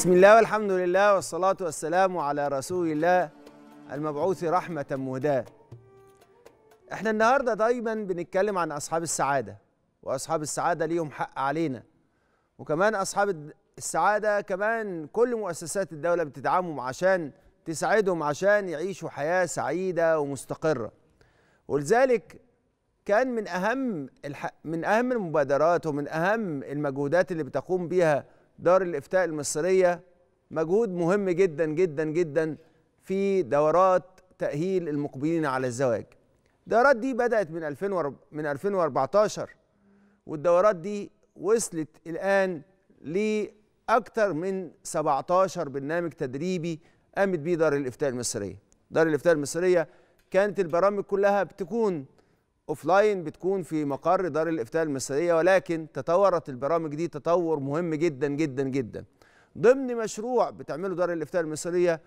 بسم الله والحمد لله والصلاة والسلام على رسول الله المبعوث رحمة مهداة. احنا النهاردة دايما بنتكلم عن أصحاب السعادة، وأصحاب السعادة ليهم حق علينا، وكمان أصحاب السعادة كمان كل مؤسسات الدولة بتدعمهم عشان تساعدهم عشان يعيشوا حياة سعيدة ومستقرة. ولذلك كان من أهم المبادرات ومن أهم المجهودات اللي بتقوم بيها دار الأفتاء المصرية مجهود مهم جدا جدا جدا في دورات تأهيل المقبلين على الزواج. الدورات دي بدأت من 2014، والدورات دي وصلت الآن لأكثر من 17 برنامج تدريبي قامت بيه دار الأفتاء المصرية. دار الأفتاء المصرية كانت البرامج كلها بتكون أوفلاين، بتكون في مقر دار الأفتاء المصرية، ولكن تطورت البرامج دي تطور مهم جدا جدا جدا. ضمن مشروع بتعمله دار الأفتاء المصرية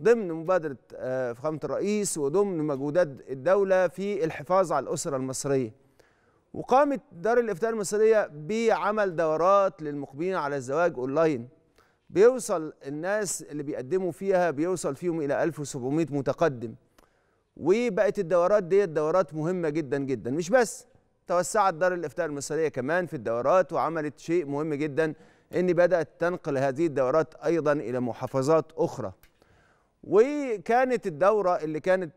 ضمن مبادرة فخامة الرئيس وضمن مجهودات الدولة في الحفاظ على الأسرة المصرية. وقامت دار الأفتاء المصرية بعمل دورات للمقبلين على الزواج أونلاين، بيوصل الناس اللي بيقدموا فيها بيوصل فيهم إلى 1700 متقدم. وبقت الدورات دي دورات مهمة جدا جدا، مش بس توسعت دار الأفتاء المصرية كمان في الدورات وعملت شيء مهم جدا، إن بدأت تنقل هذه الدورات أيضا إلى محافظات أخرى. وكانت الدورة اللي كانت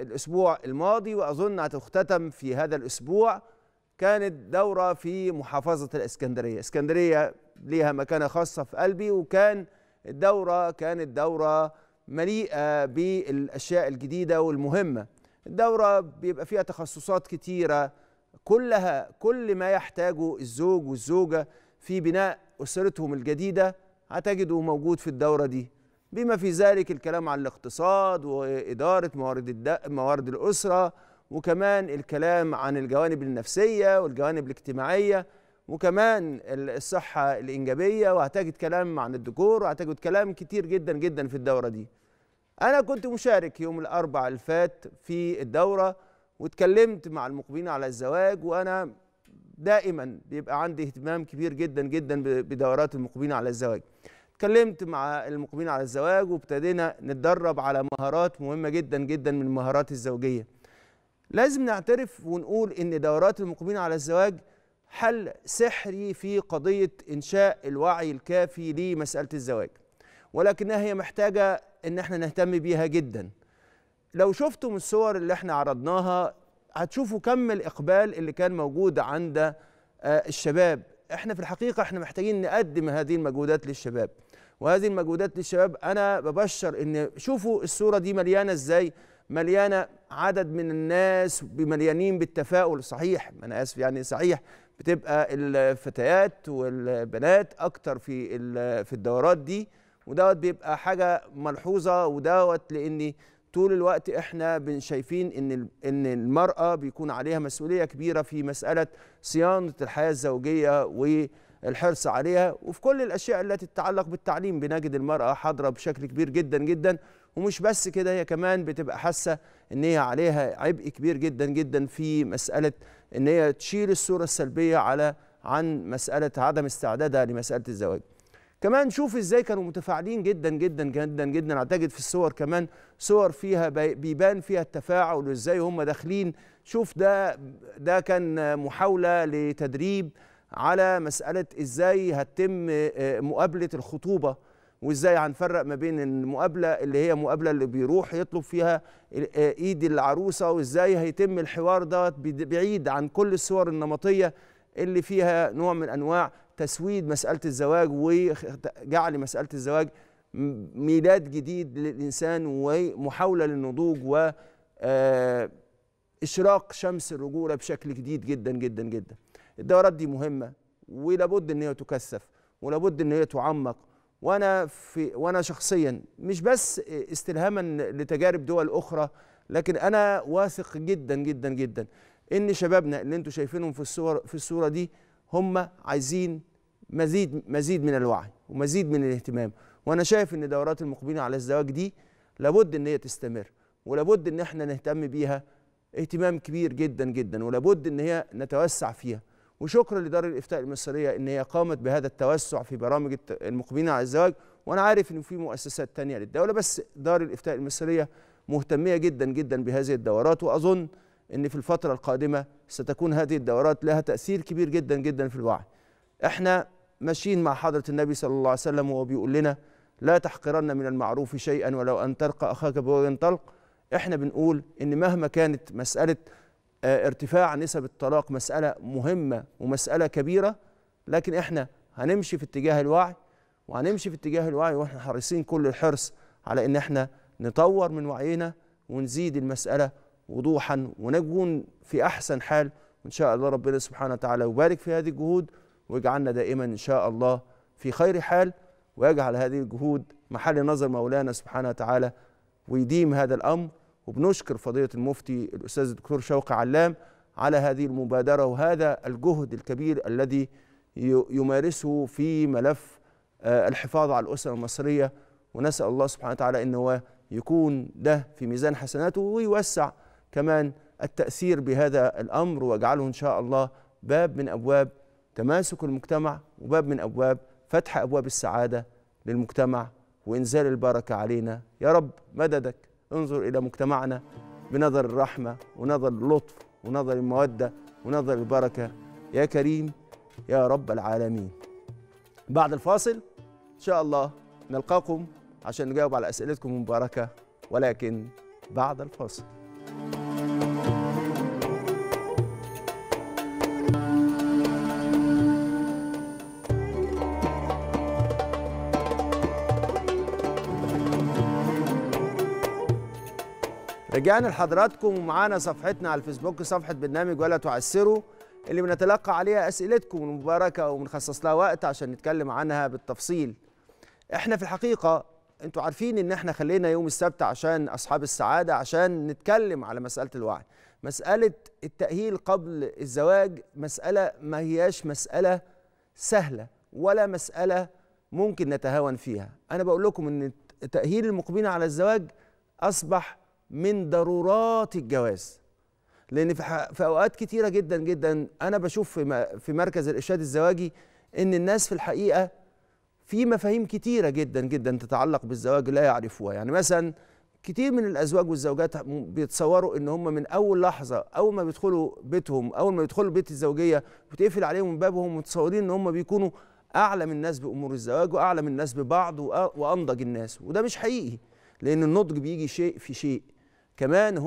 الأسبوع الماضي وأظن هتختتم في هذا الأسبوع كانت دورة في محافظة الإسكندرية. إسكندرية ليها مكانة خاصة في قلبي، وكان الدورة مليئة بالأشياء الجديدة والمهمة. الدورة بيبقى فيها تخصصات كتيرة كلها كل ما يحتاجه الزوج والزوجة في بناء أسرتهم الجديدة هتجده موجود في الدورة دي، بما في ذلك الكلام عن الاقتصاد وإدارة موارد الأسرة، وكمان الكلام عن الجوانب النفسية والجوانب الاجتماعية، وكمان الصحة الإنجابية، وهتجد كلام عن الديكور، وهتجد كلام كتير جدا جدا في الدورة دي. أنا كنت مشارك يوم الأربعاء اللي فات في الدورة واتكلمت مع المقبلين على الزواج، وأنا دائما بيبقى عندي اهتمام كبير جدا جدا بدورات المقبلين على الزواج. اتكلمت مع المقبلين على الزواج وابتدينا نتدرب على مهارات مهمة جدا جدا من المهارات الزوجية. لازم نعترف ونقول إن دورات المقبلين على الزواج حل سحري في قضية إنشاء الوعي الكافي لمسألة الزواج، ولكنها هي محتاجة إن احنا نهتم بيها جدا. لو شفتم الصور اللي احنا عرضناها هتشوفوا كم الإقبال اللي كان موجود عند الشباب. احنا في الحقيقة احنا محتاجين نقدم هذه المجهودات للشباب، وهذه المجهودات للشباب أنا ببشر إن شوفوا الصورة دي مليانة إزاي، مليانة عدد من الناس مليانين بالتفاؤل. صحيح، أنا آسف يعني صحيح بتبقى الفتيات والبنات أكتر في الدورات دي، ودوت بيبقى حاجة ملحوظة، ودوت لأن طول الوقت إحنا شايفين إن المرأة بيكون عليها مسؤولية كبيرة في مسألة صيانة الحياة الزوجية والحرص عليها، وفي كل الأشياء التي تتعلق بالتعليم بنجد المرأة حاضرة بشكل كبير جدا جدا. ومش بس كده، هي كمان بتبقى حاسة إن هي عليها عبء كبير جدا جدا في مسألة إن هي تشيل الصورة السلبية عن مسألة عدم استعدادها لمسألة الزواج. كمان شوف إزاي كانوا متفاعلين جدا جدا جدا جدا. هتجد في الصور كمان صور فيها بيبان فيها التفاعل وإزاي هم داخلين. شوف ده كان محاولة لتدريب على مسألة إزاي هتتم مقابلة الخطوبة، وإزاي هنفرق ما بين المقابلة اللي هي مقابلة اللي بيروح يطلب فيها إيد العروسة، وإزاي هيتم الحوار دوت بعيد عن كل الصور النمطية اللي فيها نوع من أنواع تسويد مسألة الزواج وجعل مسألة الزواج ميلاد جديد للإنسان ومحاولة للنضوج وإشراق شمس الرجولة بشكل جديد جدا جدا جدا. الدورات دي مهمة، ولابد إن هي تكثف، ولابد إن هي تعمق. وأنا شخصيا مش بس استلهاما لتجارب دول أخرى، لكن أنا واثق جدا جدا جدا إن شبابنا اللي أنتم شايفينهم في الصورة دي هم عايزين مزيد من الوعي ومزيد من الاهتمام. وأنا شايف إن دورات المقبلين على الزواج دي لابد إن هي تستمر، ولابد إن احنا نهتم بيها اهتمام كبير جدا جدا، ولابد إن هي نتوسع فيها. وشكرا لدار الأفتاء المصرية إن هي قامت بهذا التوسع في برامج المقبلين على الزواج، وانا عارف ان في مؤسسات تانية للدولة، بس دار الافتاء المصرية مهتمية جدا جدا بهذه الدورات، واظن ان في الفترة القادمة ستكون هذه الدورات لها تأثير كبير جدا جدا في الوعي. احنا ماشيين مع حضرة النبي صلى الله عليه وسلم وهو بيقول لنا لا تحقرن من المعروف شيئا ولو ان تلقى اخاك بوجه طلق. احنا بنقول ان مهما كانت مسألة ارتفاع نسب الطلاق مسألة مهمة ومسألة كبيرة، لكن احنا هنمشي في اتجاه الوعي، وهنمشي في اتجاه الوعي واحنا حريصين كل الحرص على ان احنا نطور من وعينا ونزيد المسألة وضوحا ونكون في احسن حال، وان شاء الله ربنا سبحانه وتعالى يبارك في هذه الجهود ويجعلنا دائما ان شاء الله في خير حال، ويجعل هذه الجهود محل نظر مولانا سبحانه وتعالى ويديم هذا الامر. وبنشكر فضيلة المفتي الأستاذ الدكتور شوقي علام على هذه المبادرة وهذا الجهد الكبير الذي يمارسه في ملف الحفاظ على الأسرة المصرية، ونسأل الله سبحانه وتعالى أنه يكون ده في ميزان حسناته ويوسع كمان التأثير بهذا الأمر، ويجعله إن شاء الله باب من أبواب تماسك المجتمع وباب من أبواب فتح أبواب السعادة للمجتمع وإنزال البركة علينا. يا رب مددك، انظر إلى مجتمعنا بنظر الرحمة ونظر اللطف ونظر المودة ونظر البركة يا كريم يا رب العالمين. بعد الفاصل إن شاء الله نلقاكم عشان نجاوب على أسئلتكم المباركة، ولكن بعد الفاصل. رجعنا لحضراتكم ومعانا صفحتنا على الفيسبوك، صفحة برنامج ولا تعسروا، اللي بنتلقى عليها أسئلتكم المباركة وبنخصص لها وقت عشان نتكلم عنها بالتفصيل. احنا في الحقيقة انتوا عارفين ان احنا خلينا يوم السبت عشان أصحاب السعادة، عشان نتكلم على مسألة الوعي. مسألة التأهيل قبل الزواج مسألة ما هياش مسألة سهلة ولا مسألة ممكن نتهاون فيها. أنا بقول لكم ان تأهيل المقبلين على الزواج أصبح من ضرورات الجواز، لأن في أوقات كتيرة جدا جدا أنا بشوف في مركز الإرشاد الزواجي إن الناس في الحقيقة في مفاهيم كتيرة جدا جدا تتعلق بالزواج لا يعرفوها. يعني مثلا كتير من الأزواج والزوجات بيتصوروا إن هم من أول لحظة أول ما بيدخلوا بيتهم، أول ما بيدخلوا بيت الزوجية بتقفل عليهم من بابهم، متصورين إن هم بيكونوا أعلى من الناس بأمور الزواج وأعلى من الناس ببعض وأنضج الناس، وده مش حقيقي، لأن النضج بيجي شيء في شيء. كمان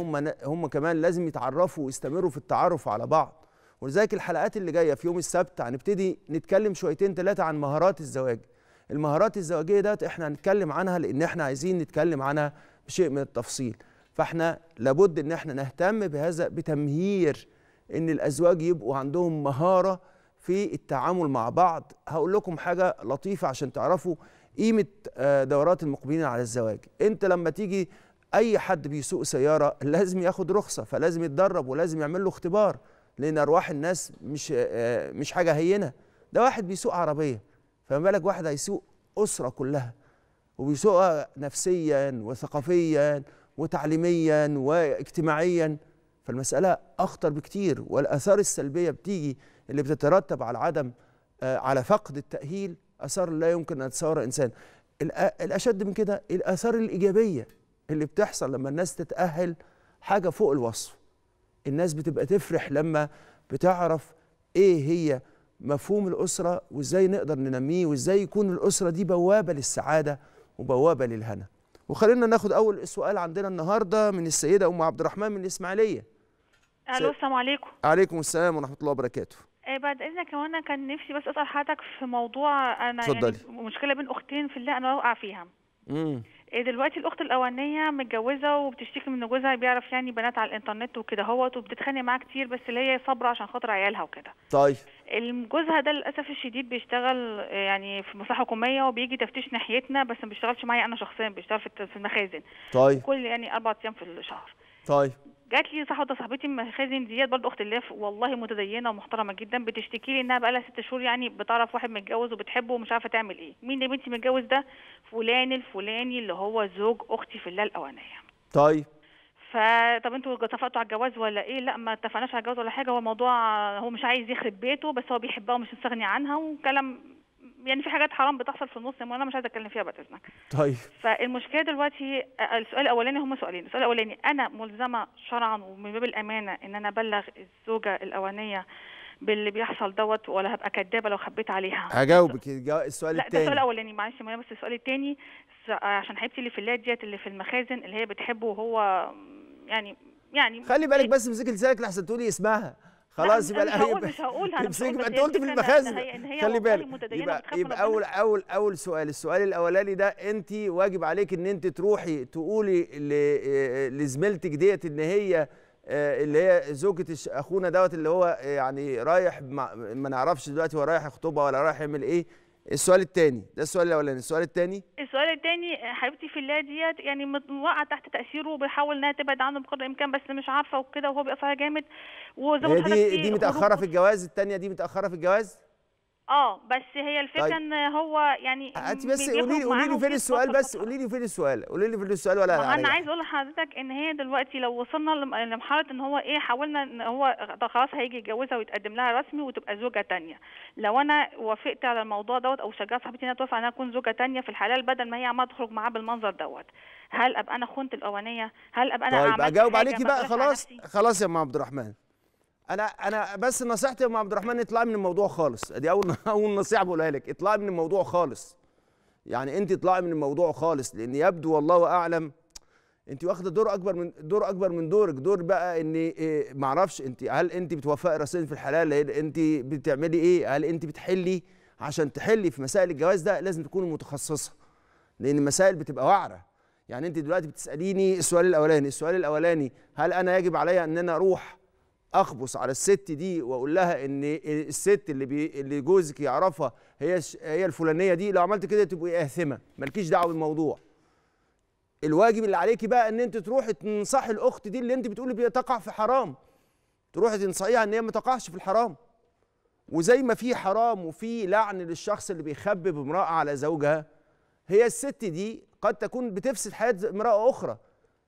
هم كمان لازم يتعرفوا ويستمروا في التعرف على بعض، ولذلك الحلقات اللي جايه في يوم السبت هنبتدي نتكلم شويتين ثلاثه عن مهارات الزواج. المهارات الزواجيه ديت احنا هنتكلم عنها لان احنا عايزين نتكلم عنها بشيء من التفصيل، فاحنا لابد ان احنا نهتم بهذا بتمهير ان الازواج يبقوا عندهم مهاره في التعامل مع بعض. هقول لكم حاجه لطيفه عشان تعرفوا قيمه دورات المقبلين على الزواج. انت لما تيجي أي حد بيسوق سيارة لازم ياخد رخصة، فلازم يتدرب ولازم يعمل له اختبار، لأن أرواح الناس مش حاجة هينة. ده واحد بيسوق عربية، فما بالك واحد هيسوق أسرة كلها وبيسوقها نفسيا وثقافيا وتعليميا واجتماعيا، فالمسألة أخطر بكتير. والآثار السلبية بتيجي اللي بتترتب على عدم على فقد التأهيل، آثار لا يمكن أن يتصورها إنسان. الأشد من كده الآثار الإيجابية اللي بتحصل لما الناس تتأهل حاجة فوق الوصف. الناس بتبقى تفرح لما بتعرف إيه هي مفهوم الأسرة وإزاي نقدر ننميه وإزاي يكون الأسرة دي بوابة للسعادة وبوابة للهنا. وخلينا ناخد أول سؤال عندنا النهاردة من السيدة أم عبد الرحمن من الإسماعيلية. ألو، السلام عليكم. عليكم السلام ورحمة الله وبركاته. بعد إذنك هو أنا كان نفسي بس أسأل حضرتك في موضوع أنا يعني مشكلة بين أختين في الله أنا واقعة فيها. دلوقتي الاخت الاولانيه متجوزه وبتشتكي من جوزها بيعرف يعني بنات على الانترنت وكده اهوت، وبتتخانق معاه كتير، بس اللي هي صابره عشان خاطر عيالها وكده. طيب جوزها ده للاسف الشديد بيشتغل يعني في مصلحه حكوميه وبيجي تفتيش ناحيتنا، بس ما بيشتغلش معايا انا شخصيا، بيشتغل في المخازن. طيب كل يعني 4 ايام في الشهر. طيب جات لي واحده صاحبتي من المخازن ديت برضه اخت اللي والله متدينه ومحترمه جدا، بتشتكي لي انها بقى لها 6 شهور يعني بتعرف واحد متجوز وبتحبه ومش عارفه تعمل ايه. مين يا بنتي متجوز ده؟ فلان الفلاني اللي هو زوج اختي في الله الاولانيه. طيب طب انتوا اتفقتوا على الجواز ولا ايه؟ لا ما اتفقناش على الجواز ولا حاجه، هو الموضوع هو مش عايز يخرب بيته بس هو بيحبها ومش مستغني عنها وكلام يعني في حاجات حرام بتحصل في النص وانا مش عايزه اتكلم فيها بعد اذنك. طيب فالمشكله دلوقتي السؤال الاولاني، هم سؤالين. السؤال الاولاني، انا ملزمه شرعا ومن باب الامانه ان انا ابلغ الزوجه الاولانيه باللي بيحصل دوت، ولا هبقى كدابه لو خبيت عليها؟ هجاوبك. السؤال الثاني، لا ده السؤال الاولاني معلش يا بس. السؤال الثاني، عشان حبيبتي اللي في اللات ديت اللي في المخازن اللي هي بتحبه وهو يعني خلي بالك بس امسكي لسانك لحسن تقولي اسمها. خلاص يبقى مش هقولها انا. انت قلت في المخازن، خلي بالك. يبقى اول سؤال، السؤال الاولاني ده، انت واجب عليك ان انت تروحي تقولي لزميلتك ديت ان هي اللي هي زوجة اخونا دوت اللي هو يعني رايح، ما نعرفش دلوقتي هو رايح يخطبها ولا رايح يعمل ايه. السؤال الثاني ده السؤال الاولاني. السؤال الثاني حبيبتي في الله ديت يعني واقعه تحت تاثيره وبيحاول انها تبعد عنه بقدر الامكان، بس مش عارفه وكده، وهو بيقصها جامد. وزوجة دي متاخره في الجواز، الثانيه دي متاخره في الجواز. بس هي الفكره طيب. ان هو يعني انت بس قولي لي فين السؤال، بس قولي لي فين السؤال ولا انا عايز اقول لحضرتك ان هي دلوقتي لو وصلنا لمرحله ان هو حاولنا ان هو خلاص هيجي يتجوزها ويتقدم لها رسمي وتبقى زوجه ثانيه، لو انا وافقت على الموضوع دوت او شجعت صاحبتي انها توافق انها تكون زوجه ثانيه في الحلال بدل ما هي عماله تخرج معاه بالمنظر دوت، هل ابقى انا خنت الاولانيه؟ هل ابقى انا طيب اجاوب عليكي بقى. خلاص يا ام عبد الرحمن، انا بس نصيحتي يا ام عبد الرحمن اطلعي من الموضوع خالص. دي اول نصيحه بقولها لك، اطلعي من الموضوع خالص. يعني انت اطلعي من الموضوع خالص، لان يبدو والله اعلم انت واخده دور اكبر من دورك. دور بقى ان معرفش انت، هل انت بتوفقي راسين في الحلال؟ انت بتعملي ايه؟ هل انت بتحلي؟ عشان تحلي في مسائل الجواز ده لازم تكوني متخصصه، لان المسائل بتبقى وعره. يعني انت دلوقتي بتساليني السؤال الاولاني هل انا يجب عليا ان انا اروح اخبص على الست دي واقول لها ان الست اللي جوزك يعرفها هي الفلانيه دي؟ لو عملت كده تبقي اثمه، مالكيش دعوه بالموضوع. الواجب اللي عليكي بقى ان انت تروحي تنصحي الاخت دي اللي انت بتقولي بتقع في حرام، تروحي تنصحيها ان هي ما تقعش في الحرام. وزي ما في حرام وفي لعن للشخص اللي بيخبب امراه على زوجها، هي الست دي قد تكون بتفسد حياه امراه اخرى.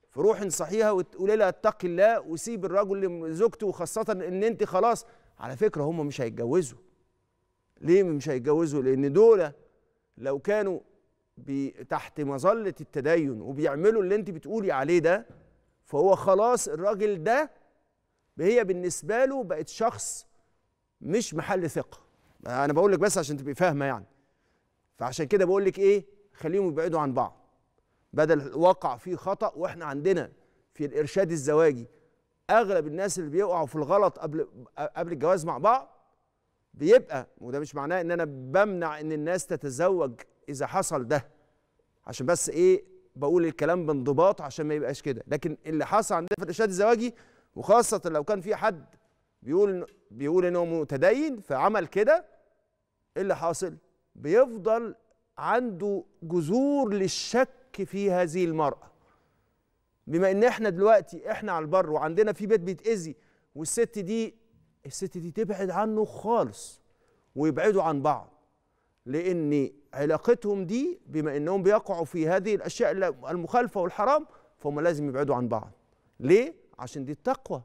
فروحي انصحيها وتقولي لها اتقي الله وسيب الرجل لزوجته، وخاصة ان انت خلاص. على فكرة هم مش هيتجوزوا. ليه مش هيتجوزوا؟ لان دول لو كانوا تحت مظلة التدين وبيعملوا اللي انت بتقولي عليه ده، فهو خلاص الراجل ده هي بالنسبة له بقت شخص مش محل ثقة. انا بقول لك بس عشان تبقي فاهمة يعني. فعشان كده بقول لك ايه، خليهم يبعدوا عن بعض بدل وقع فيه خطأ. واحنا عندنا في الارشاد الزواجي اغلب الناس اللي بيقعوا في الغلط قبل الجواز مع بعض بيبقى، وده مش معناه ان انا بمنع ان الناس تتزوج اذا حصل ده، عشان بس بقول الكلام بانضباط عشان ما يبقاش كده. لكن اللي حصل عندنا في الارشاد الزواجي، وخاصة لو كان في حد بيقول انه متدين فعمل كده، اللي حاصل بيفضل عنده جذور للشك في هذه المرأة. بما ان احنا دلوقتي احنا على البر وعندنا في بيت بيتأذي، والست دي تبعد عنه خالص ويبعدوا عن بعض، لان علاقتهم دي بما انهم بيقعوا في هذه الاشياء المخالفة والحرام، فهم لازم يبعدوا عن بعض. ليه؟ عشان دي التقوى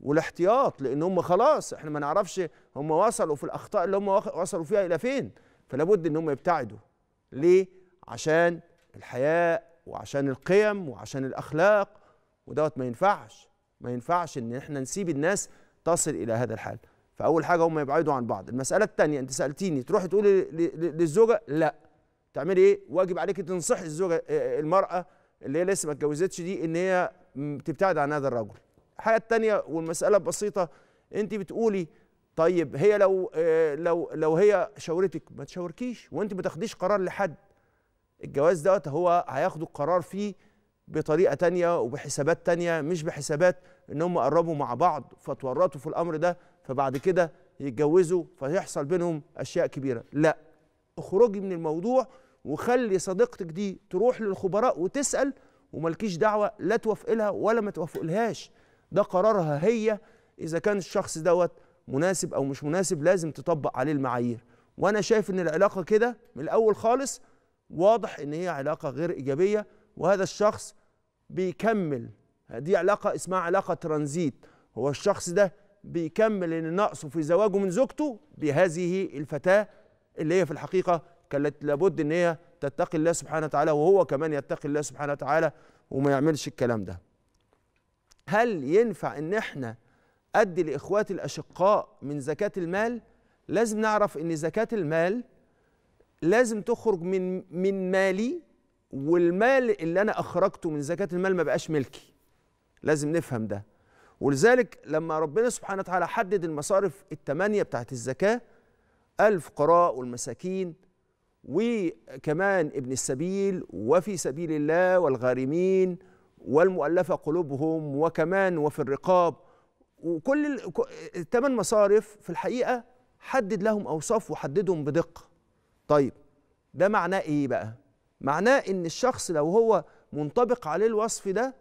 والاحتياط، لان هم خلاص احنا ما نعرفش هم وصلوا في الاخطاء اللي هم وصلوا فيها الى فين، فلابد ان هم يبتعدوا. ليه؟ عشان الحياء وعشان القيم وعشان الاخلاق، ودوت ما ينفعش ان احنا نسيب الناس تصل الى هذا الحال. فاول حاجه هم يبعدوا عن بعض. المساله الثانيه، انت سالتيني تروحي تقولي للزوجه لا تعملي ايه؟ واجب عليكي تنصحي الزوجه المراه اللي هي لسه ما اتجوزتش دي ان هي تبتعد عن هذا الرجل. الحاجه الثانيه والمساله بسيطه، انت بتقولي طيب هي لو هي شاورتك ما تشاوركيش، وانت ما تاخديش قرار لحد. الجواز دوت هو هياخدوا القرار فيه بطريقه تانية وبحسابات تانية، مش بحسابات ان هم قربوا مع بعض فتورطوا في الامر ده فبعد كده يتجوزوا فيحصل بينهم اشياء كبيره. لا، اخرجي من الموضوع وخلي صديقتك دي تروح للخبراء وتسال، ومالكيش دعوه لا توافق لها ولا ما توافق لهاش. ده قرارها هي، اذا كان الشخص دوت مناسب او مش مناسب لازم تطبق عليه المعايير. وانا شايف ان العلاقه كده من الاول خالص واضح ان هي علاقه غير ايجابيه، وهذا الشخص بيكمل. دي علاقه اسمها علاقه ترانزيت، هو الشخص ده بيكمل ان نقصه في زواجه من زوجته بهذه الفتاه اللي هي في الحقيقة كانت لابد ان هي تتقي الله سبحانه وتعالى، وهو كمان يتقي الله سبحانه وتعالى وما يعملش الكلام ده. هل ينفع ان احنا ادي لاخواتي الاشقاء من زكاة المال؟ لازم نعرف ان زكاة المال لازم تخرج من مالي، والمال اللي انا اخرجته من زكاة المال ما بقاش ملكي. لازم نفهم ده. ولذلك لما ربنا سبحانه وتعالى حدد المصارف الثمانية بتاعت الزكاة، الفقراء والمساكين وكمان ابن السبيل وفي سبيل الله والغارمين والمؤلفة قلوبهم وكمان وفي الرقاب، وكل الثمان مصارف في الحقيقة حدد لهم أوصاف وحددهم بدقة. طيب ده معناه إيه بقى؟ معناه إن الشخص لو هو منطبق عليه الوصف ده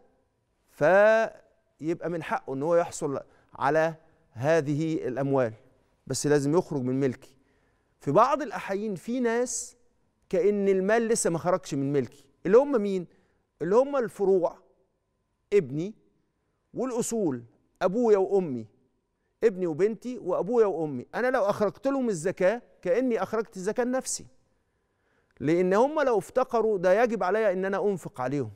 فيبقى من حقه إن هو يحصل على هذه الأموال، بس لازم يخرج من ملكي. في بعض الأحيان في ناس كأن المال لسه ما خرجش من ملكي، اللي هم مين؟ اللي هم الفروع ابني، والأصول أبويا وأمي، ابني وبنتي وأبويا وأمي. أنا لو أخرجت لهم الزكاة كأني أخرجت الزكاة لنفسي، لأن هم لو افتقروا ده يجب عليا إن أنا أنفق عليهم.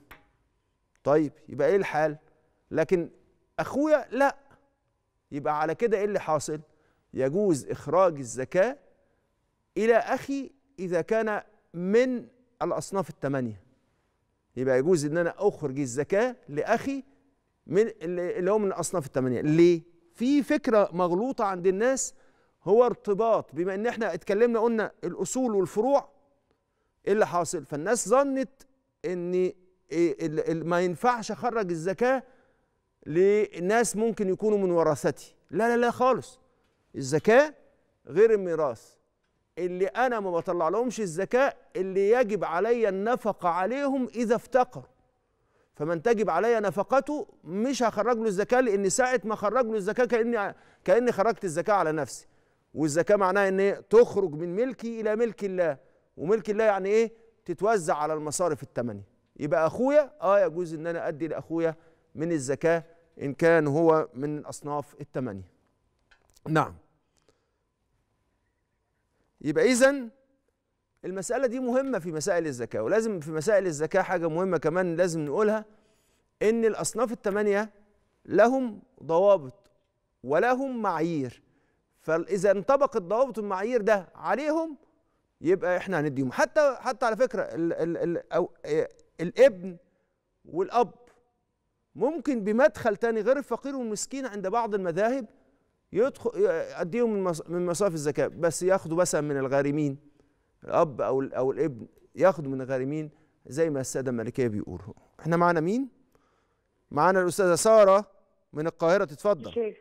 طيب يبقى إيه الحال؟ لكن أخويا لا، يبقى على كده إيه اللي حاصل؟ يجوز إخراج الزكاة إلى أخي إذا كان من الأصناف الثمانية، يبقى يجوز إن أنا أخرج الزكاة لأخي من اللي هو من الأصناف الثمانية. ليه؟ في فكرة مغلوطة عند الناس، هو ارتباط بما إن إحنا اتكلمنا قلنا الأصول والفروع إيه اللي حاصل؟ فالناس ظنت إن ما ينفعش أخرج الزكاة لناس ممكن يكونوا من ورثتي. لا لا لا خالص، الزكاة غير الميراث، اللي أنا ما بطلع لهمش الزكاة اللي يجب علي النفقة عليهم إذا افتقروا، فمن تجب علي نفقته مش هخرج له الزكاة، لأن ساعة ما خرج له الزكاة كأني خرجت الزكاة على نفسي. والزكاة معناها إن تخرج من ملكي إلى ملك الله، وملك الله يعني إيه؟ تتوزع على المصارف الثمانية. يبقى أخويا يجوز إن أنا أدي لأخويا من الزكاة إن كان هو من الأصناف الثمانية. نعم. يبقى إذن المسألة دي مهمة في مسائل الزكاة، ولازم في مسائل الزكاة حاجة مهمة كمان لازم نقولها، إن الأصناف الثمانية لهم ضوابط ولهم معايير، فإذا انطبقت ضوابط المعايير ده عليهم يبقى إحنا هنديهم. حتى على فكرة الابن والأب ممكن بمدخل تاني غير الفقير والمسكين عند بعض المذاهب يديهم من مصارف الزكاة، بس ياخدوا مثلا من الغارمين، الأب أو الابن ياخدوا من الغارمين زي ما السادة المالكية بيقولوا. احنا معانا مين؟ معانا الأستاذة سارة من القاهرة. تتفضل الشيخ.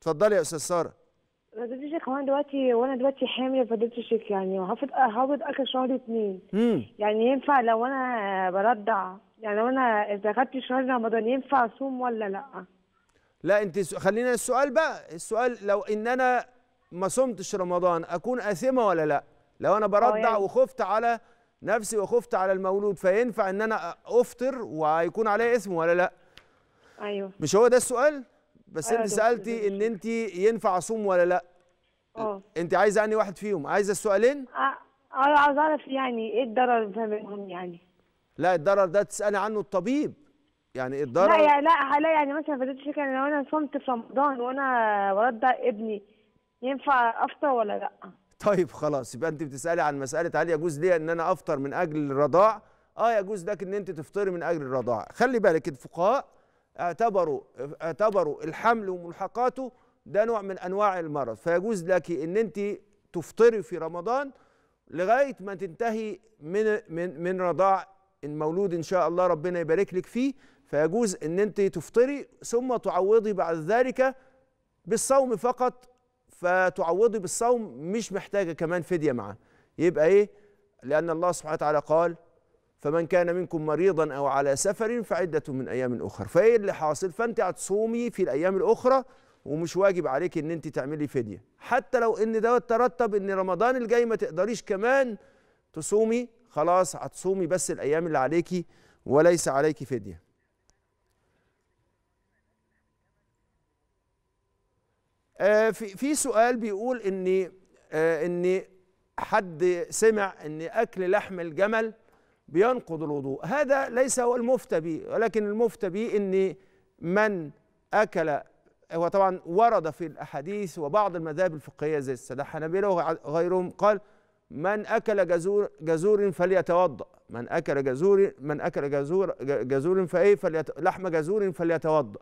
تفضلي يا أستاذ سارة. فضيلة الشيخ، هو أنا دلوقتي حامل فضيلة الشيخ، يعني هاخد آخر شهر 2، يعني ينفع لو أنا برضع، يعني لو أنا إذا خدت شهر رمضان ينفع أصوم ولا لأ؟ لا انت خلينا السؤال بقى، السؤال لو ان انا ما صمتش رمضان اكون اثمه ولا لا؟ لو انا برضع يعني وخفت على نفسي وخفت على المولود فينفع ان انا افطر وهيكون عليا اثم ولا لا؟ ايوه، مش هو ده السؤال؟ بس انت سالتي ان انت ينفع اصوم ولا لا؟ انت عايزه انهي واحد فيهم؟ عايزه السؤالين؟ انا عايز اعرف يعني ايه الضرر منهم يعني. لا الضرر ده تسالي عنه الطبيب، يعني الضرر لا يعني مثلا فضيلة الشيخ، يعني لو انا صمت في رمضان وانا برضع ابني ينفع افطر ولا لا؟ طيب خلاص، يبقى انت بتسالي عن مساله هل يجوز لي ان انا افطر من اجل الرضاع؟ يجوز لك ان انت تفطري من اجل الرضاع. خلي بالك الفقهاء اعتبروا الحمل وملحقاته ده نوع من انواع المرض، فيجوز لك ان انت تفطري في رمضان لغايه ما تنتهي من رضاع المولود ان شاء الله، ربنا يبارك لك فيه. فيجوز ان انت تفطري ثم تعوضي بعد ذلك بالصوم فقط، فتعوضي بالصوم، مش محتاجه كمان فديه معاه. يبقى ايه؟ لان الله سبحانه وتعالى قال فمن كان منكم مريضا او على سفر فعده من ايام اخرى. فايه اللي حاصل؟ فانت هتصومي في الايام الاخرى ومش واجب عليك ان انت تعملي فديه، حتى لو ان ده ترتب ان رمضان الجاي ما تقدريش كمان تصومي، خلاص هتصومي بس الايام اللي عليكي وليس عليكي فديه. في سؤال بيقول ان حد سمع أن أكل لحم الجمل بينقض الوضوء، هذا ليس هو المفتى به، ولكن المفتى به أن من أكل، هو طبعا ورد في الأحاديث وبعض المذاهب الفقهية زي السادة الحنابلة وغيرهم قال من أكل جزور فليتوضأ، من أكل جزور لحم جزور فليتوضأ.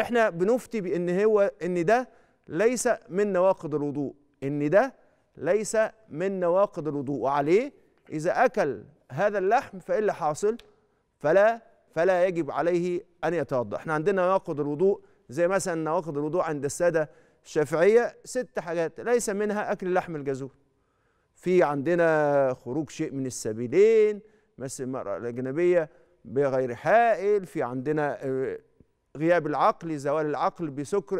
احنا بنفتي بأن هو أن ده ليس من نواقض الوضوء، أن ده ليس من نواقض الوضوء، وعليه إذا أكل هذا اللحم فإيه اللي حاصل؟ فلا يجب عليه أن يتوضأ. احنا عندنا نواقض الوضوء زي مثلا نواقض الوضوء عند السادة الشافعية 6 حاجات ليس منها أكل لحم الجزور. في عندنا خروج شيء من السبيلين، مس المرأة الأجنبية بغير حائل، في عندنا غياب العقل، زوال العقل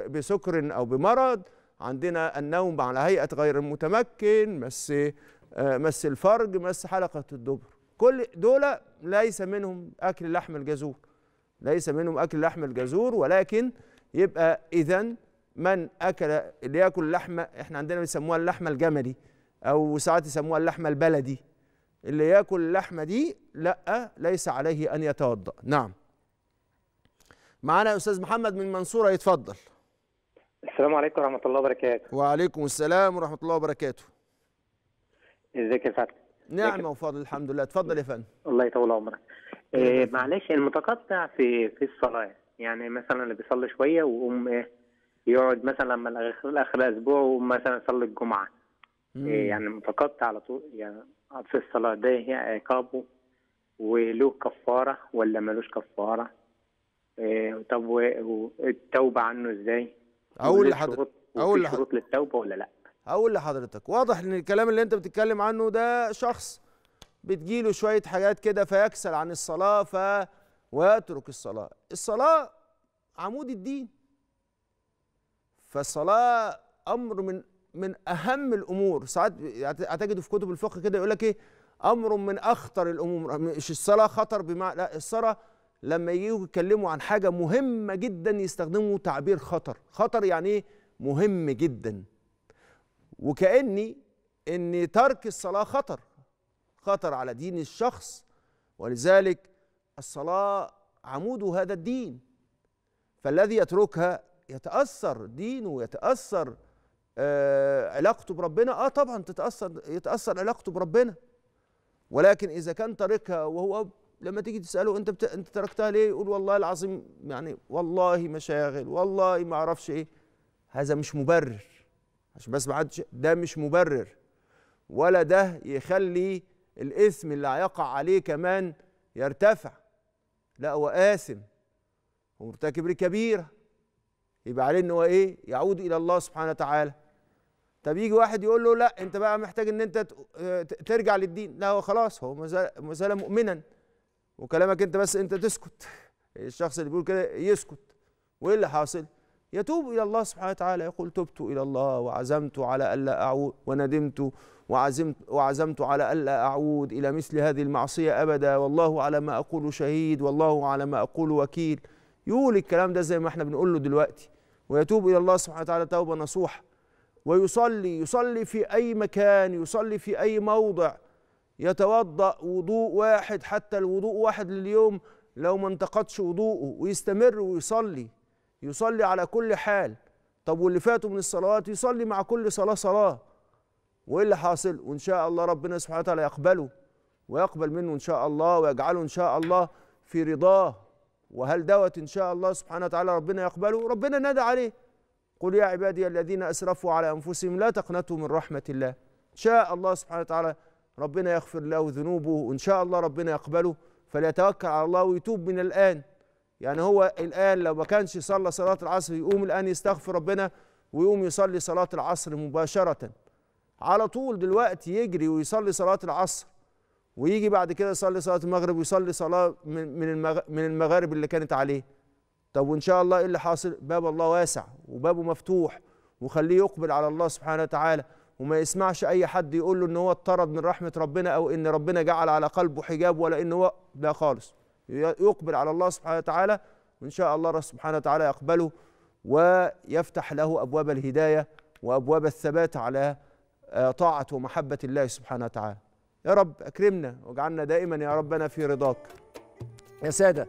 بسكر أو بمرض، عندنا النوم على هيئة غير متمكن، مس الفرج، مس حلقة الدبر. كل دول ليس منهم أكل لحم الجزور، ليس منهم أكل لحم الجزور، ولكن يبقى إذن من أكل، اللي يأكل لحمة، إحنا عندنا بيسموها اللحمة الجملي أو ساعات يسموها اللحمة البلدي، اللي يأكل اللحمة دي لأ، ليس عليه أن يتوضأ. نعم، معانا أستاذ محمد من منصورة، يتفضل. السلام عليكم ورحمة الله وبركاته. وعليكم السلام ورحمة الله وبركاته. ازيك يا فندم؟ نعمة وفضل، الحمد لله. اتفضل يا فندم. الله يطول عمرك. معلش، المتقطع في الصلاة، يعني مثلا اللي بيصلي شوية ويقوم يقعد مثلا من آخر الأسبوع ومثلا يصلي الجمعة، يعني متقطع على طول، يعني في الصلاة، ده هي عقابه وله كفارة ولا ملوش كفارة؟ طب والتوبة عنه ازاي؟ أقول لحضرتك، في شروط للتوبة ولا لأ؟ هقول لحضرتك، واضح ان الكلام اللي انت بتتكلم عنه ده شخص بتجيله شويه حاجات كده فيكسل عن الصلاه ويترك الصلاه. الصلاه عمود الدين، فالصلاه امر من اهم الامور. ساعات هتجدوا في كتب الفقه كده يقول لك ايه، امر من اخطر الامور. مش الصلاه خطر بمعنى، لا، الصلاه لما يجوا يتكلموا عن حاجه مهمه جدا يستخدموا تعبير خطر. خطر يعني ايه؟ مهم جدا. وكأني أن ترك الصلاة خطر على دين الشخص، ولذلك الصلاة عمود هذا الدين، فالذي يتركها يتأثر دينه، يتأثر علاقته بربنا. طبعا يتأثر علاقته بربنا، ولكن إذا كان تركها وهو لما تيجي تسأله أنت تركتها ليه؟ يقول والله العظيم، يعني والله مشاغل، والله ما أعرفش إيه. هذا مش مبرر، عشان بس ما حدش، ده مش مبرر، ولا ده يخلي الإثم اللي هيقع عليه كمان يرتفع. لا، هو آثم ومرتكب لكبيرة، يبقى عليه إن هو إيه؟ يعود إلى الله سبحانه وتعالى. طب يجي واحد يقول له لا، أنت بقى محتاج إن أنت ترجع للدين، لا، هو خلاص هو ما زال مؤمنا، وكلامك أنت بس أنت تسكت. الشخص اللي بيقول كده يسكت، وإيه اللي حاصل؟ يتوب إلى الله سبحانه وتعالى، يقول تبت إلى الله وعزمت على ألا أعود، وندمت وعزمت على ألا أعود إلى مثل هذه المعصية أبدا، والله على ما أقول شهيد، والله على ما أقول وكيل. يقول الكلام ده زي ما احنا بنقول له دلوقتي، ويتوب إلى الله سبحانه وتعالى توبة نصوحة، ويصلي، يصلي في أي مكان، يصلي في أي موضع، يتوضأ وضوء واحد، حتى الوضوء واحد لليوم لو ما انتقدش وضوءه، ويستمر ويصلي، يصلي على كل حال. طب واللي فاته من الصلوات يصلي مع كل صلاة، وإيه اللي حاصل؟ وإن شاء الله ربنا سبحانه وتعالى يقبله ويقبل منه إن شاء الله، ويجعله إن شاء الله في رضاه. وهل دوت إن شاء الله سبحانه وتعالى ربنا يقبله؟ ربنا نادى عليه، قل يا عبادي الذين أسرفوا على أنفسهم لا تقنطوا من رحمة الله. إن شاء الله سبحانه وتعالى ربنا يغفر له ذنوبه، وإن شاء الله ربنا يقبله، فليتوكل على الله ويتوب من الآن. يعني هو الآن لو ما كانش يصلي صلاة العصر، يقوم الآن يستغفر ربنا ويقوم يصلي صلاة العصر مباشرة على طول، دلوقتي يجري ويصلي صلاة العصر، ويجي بعد كده يصلي صلاة المغرب، ويصلي صلاة من المغارب اللي كانت عليه. طب وإن شاء الله إيه اللي حاصل؟ باب الله واسع وبابه مفتوح، وخليه يقبل على الله سبحانه وتعالى، وما يسمعش أي حد يقول له إن هو اطرد من رحمة ربنا، أو إن ربنا جعل على قلبه حجاب، ولا إن هو ده خالص. يقبل على الله سبحانه وتعالى، وإن شاء الله رب سبحانه وتعالى يقبله ويفتح له أبواب الهداية وأبواب الثبات على طاعة ومحبة الله سبحانه وتعالى. يا رب أكرمنا واجعلنا دائما يا ربنا في رضاك. يا سادة،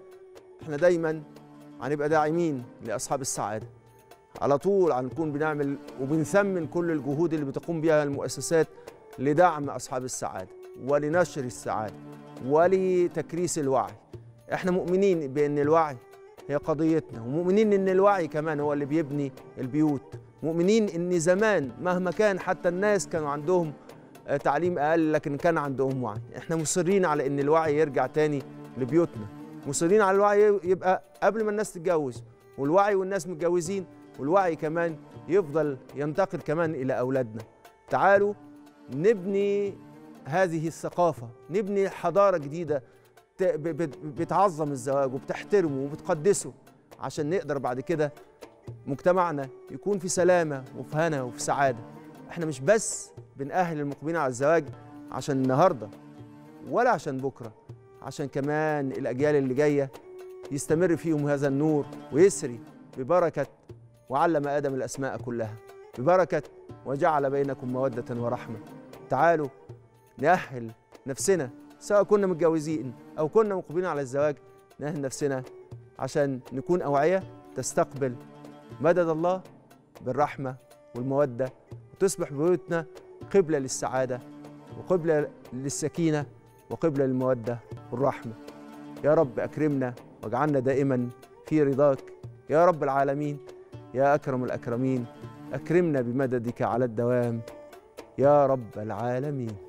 احنا دايما هنبقى داعمين لأصحاب السعادة، على طول هنكون بنعمل وبنثمن كل الجهود اللي بتقوم بها المؤسسات لدعم أصحاب السعادة ولنشر السعادة ولتكريس الوعي. احنا مؤمنين بأن الوعي هي قضيتنا، ومؤمنين أن الوعي كمان هو اللي بيبني البيوت، مؤمنين أن زمان مهما كان حتى الناس كانوا عندهم تعليم أقل لكن كان عندهم وعي. احنا مصرين على أن الوعي يرجع تاني لبيوتنا، مصرين على الوعي يبقى قبل ما الناس تتجوز، والوعي والناس متجوزين، والوعي كمان يفضل ينتقل كمان إلى أولادنا. تعالوا نبني هذه الثقافة، نبني حضارة جديدة بتعظم الزواج وبتحترمه وبتقدسه، عشان نقدر بعد كده مجتمعنا يكون في سلامة وفي هنا وفي سعادة. احنا مش بس بنأهل المقبلين على الزواج عشان النهاردة ولا عشان بكرة، عشان كمان الأجيال اللي جاية يستمر فيهم هذا النور ويسري ببركة وعلم آدم الأسماء كلها، ببركة وجعل بينكم مودة ورحمة. تعالوا نأهل نفسنا سواء كنا متجوزين أو كنا مقبلين على الزواج، نأهل نفسنا عشان نكون أوعية تستقبل مدد الله بالرحمة والمودة، وتصبح بيوتنا قبلة للسعادة وقبلة للسكينة وقبلة للمودة والرحمة. يا رب أكرمنا واجعلنا دائما في رضاك يا رب العالمين يا أكرم الأكرمين، أكرمنا بمددك على الدوام يا رب العالمين.